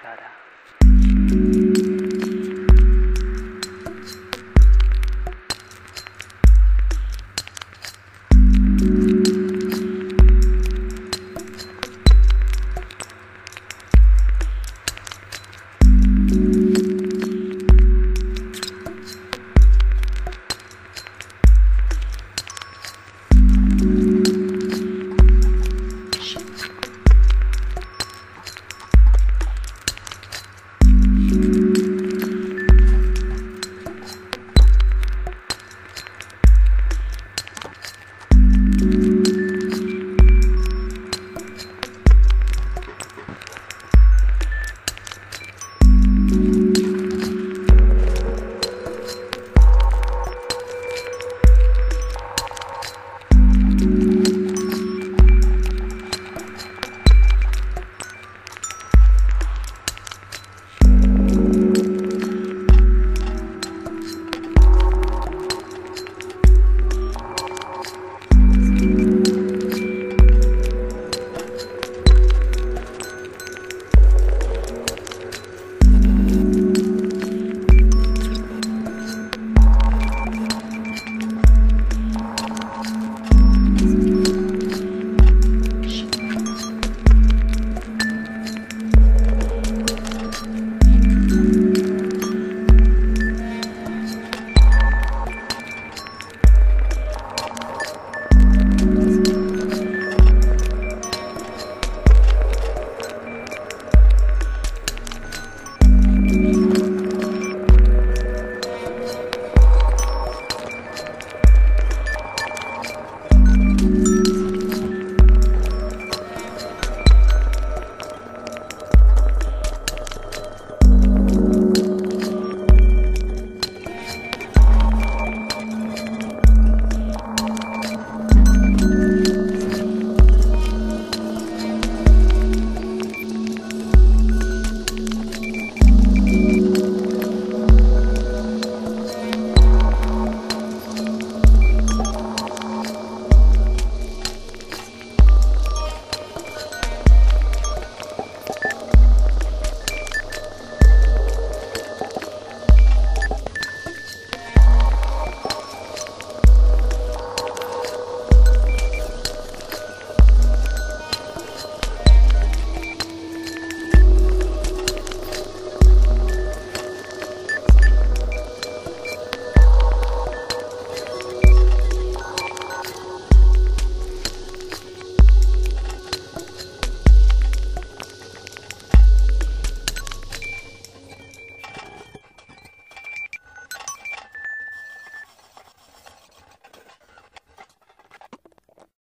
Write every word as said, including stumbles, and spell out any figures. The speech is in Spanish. Ta-da.